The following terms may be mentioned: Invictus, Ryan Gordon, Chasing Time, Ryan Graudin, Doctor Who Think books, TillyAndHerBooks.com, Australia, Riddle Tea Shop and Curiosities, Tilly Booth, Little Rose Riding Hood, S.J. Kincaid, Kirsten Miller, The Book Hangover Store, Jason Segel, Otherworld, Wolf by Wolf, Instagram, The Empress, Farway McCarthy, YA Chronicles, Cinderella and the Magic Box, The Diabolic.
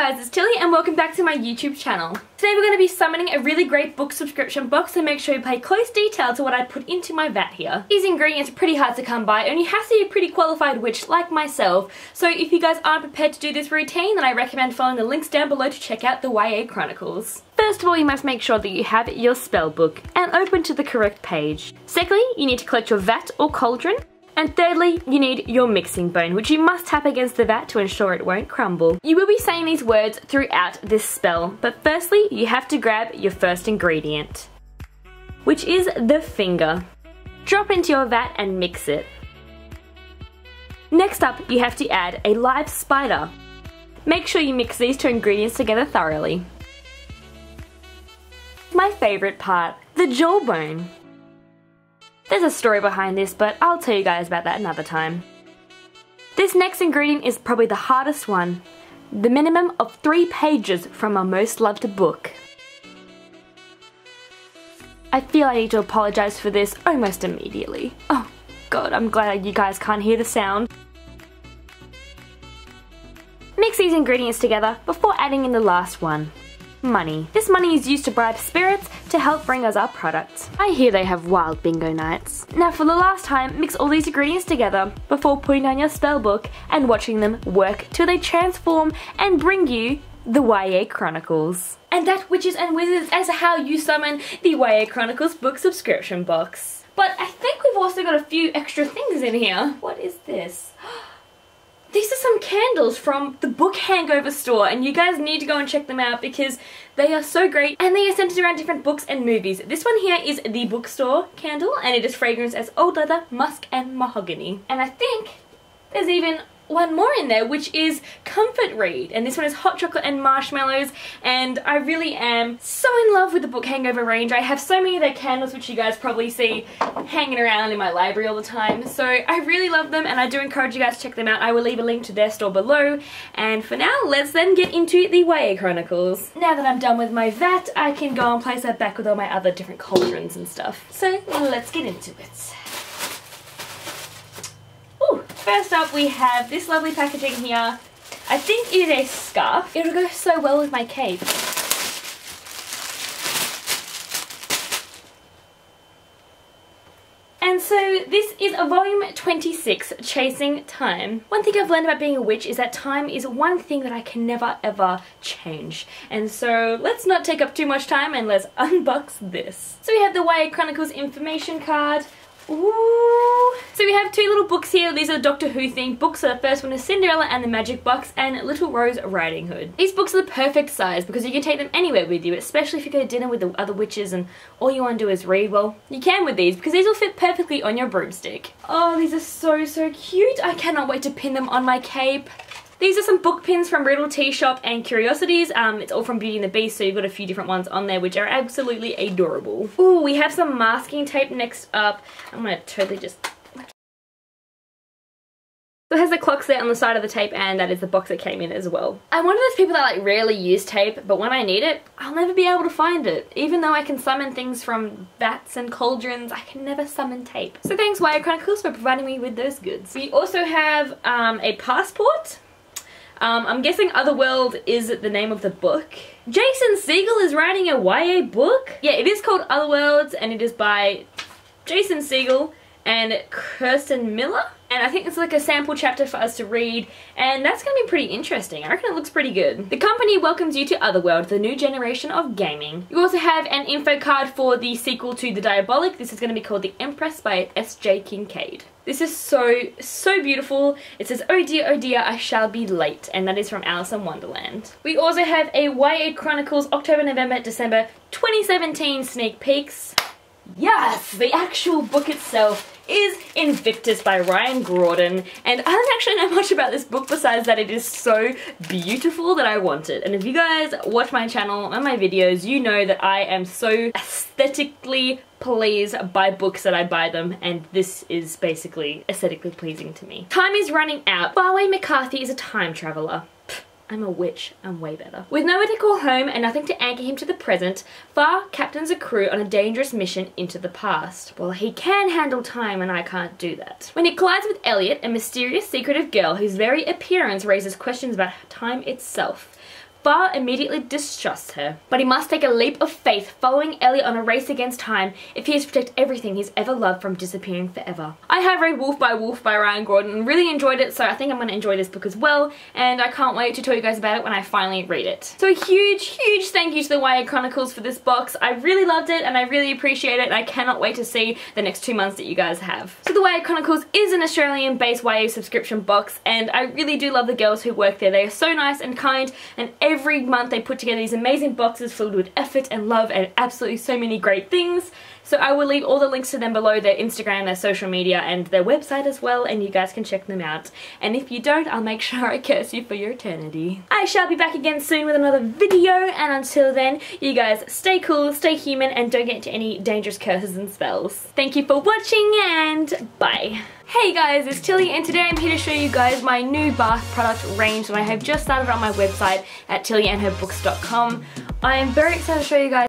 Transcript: guys, it's Tilly and welcome back to my YouTube channel. Today we're going to be summoning a really great book subscription box, so make sure you pay close detail to what I put into my vat here. These ingredients are pretty hard to come by and you have to be a pretty qualified witch like myself, so if you guys aren't prepared to do this routine then I recommend following the links down below to check out the YA Chronicles. First of all, you must make sure that you have your spell book and open to the correct page. Secondly, you need to collect your vat or cauldron. And thirdly, you need your mixing bone, which you must tap against the vat to ensure it won't crumble. You will be saying these words throughout this spell, but firstly, you have to grab your first ingredient, which is the finger. Drop into your vat and mix it. Next up, you have to add a live spider. Make sure you mix these two ingredients together thoroughly. My favourite part, the jawbone. There's a story behind this, but I'll tell you guys about that another time. This next ingredient is probably the hardest one, the minimum of 3 pages from our most loved book. I feel I need to apologise for this almost immediately. Oh god, I'm glad you guys can't hear the sound. Mix these ingredients together before adding in the last one. Money. This money is used to bribe spirits to help bring us our products. I hear they have wild bingo nights. Now for the last time, mix all these ingredients together before putting down your spell book and watching them work till they transform and bring you the YA Chronicles. And that, witches and wizards, as how you summon the YA Chronicles book subscription box. But I think we've also got a few extra things in here. What is this? These are some candles from the Book Hangover Store, and you guys need to go and check them out because they are so great and they are centered around different books and movies. This one here is the bookstore candle and it is fragranced as old leather, musk and mahogany. And I think there's even one more in there, which is Comfort Read, and this one is hot chocolate and marshmallows, and I really am so in love with the Book Hangover range. I have so many of their candles, which you guys probably see hanging around in my library all the time, so I really love them and I do encourage you guys to check them out. I will leave a link to their store below, and for now let's then get into the YA Chronicles. Now that I'm done with my vat, I can go and place that back with all my other different cauldrons and stuff. So let's get into it. First up, we have this lovely packaging here. I think it is a scarf. It'll go so well with my cape. And so this is a volume 26, Chasing Time. One thing I've learned about being a witch is that time is one thing that I can never ever change. And so let's not take up too much time and let's unbox this. So we have the YA Chronicles information card. Ooh. So we have two little books here. These are Doctor Who Think books. So the first one is Cinderella and the Magic Box and Little Rose Riding Hood. These books are the perfect size because you can take them anywhere with you, especially if you go to dinner with the other witches and all you want to do is read. Well, you can with these because these will fit perfectly on your broomstick. Oh, these are so cute. I cannot wait to pin them on my cape. These are some book pins from Riddle Tea Shop and Curiosities. It's all from Beauty and the Beast, so you've got a few different ones on there which are absolutely adorable. Ooh, we have some masking tape next up. I'm gonna totally just... So it has the clocks there on the side of the tape, and that is the box that came in as well. I'm one of those people that like rarely use tape, but when I need it, I'll never be able to find it. Even though I can summon things from vats and cauldrons, I can never summon tape. So thanks YA Chronicles for providing me with those goods. We also have a passport. I'm guessing Otherworld is the name of the book. Jason Segel is writing a YA book? Yeah, it is called Otherworlds and it is by Jason Segel and Kirsten Miller. And I think it's like a sample chapter for us to read, and that's going to be pretty interesting. I reckon it looks pretty good. The company welcomes you to Otherworld, the new generation of gaming. You also have an info card for the sequel to The Diabolic. This is going to be called The Empress by S.J. Kincaid. This is so beautiful. It says, oh dear, I shall be late. And that is from Alice in Wonderland. We also have a YA Chronicles October, November, December 2017 sneak peeks. Yes! The actual book itself is Invictus by Ryan Graudin, and I don't actually know much about this book besides that it is so beautiful that I want it. And if you guys watch my channel and my videos, you know that I am so aesthetically pleased by books that I buy them, and this is basically aesthetically pleasing to me. Time is running out. Farway McCarthy is a time traveller. I'm a witch, I'm way better. With nowhere to call home and nothing to anchor him to the present, Far captains a crew on a dangerous mission into the past. Well, he can handle time and I can't do that. When he collides with Elliot, a mysterious, secretive girl whose very appearance raises questions about time itself, Farr immediately distrusts her, but he must take a leap of faith following Ellie on a race against time if he is to protect everything he's ever loved from disappearing forever. I have read Wolf by Wolf by Ryan Gordon and really enjoyed it, so I think I'm going to enjoy this book as well, and I can't wait to tell you guys about it when I finally read it. So a huge thank you to the YA Chronicles for this box. I really loved it and I really appreciate it, and I cannot wait to see the next 2 months that you guys have. So the YA Chronicles is an Australian based YA subscription box, and I really do love the girls who work there. They are so nice and kind, and every month they put together these amazing boxes filled with effort and love and absolutely so many great things. So I will leave all the links to them below, their Instagram, their social media and their website as well, and you guys can check them out. And if you don't, I'll make sure I curse you for your eternity. I shall be back again soon with another video, and until then, you guys stay cool, stay human, and don't get into any dangerous curses and spells. Thank you for watching, and bye. Hey guys, it's Tilly, and today I'm here to show you guys my new bath product range that I have just started on my website at TillyAndHerBooks.com. I am very excited to show you guys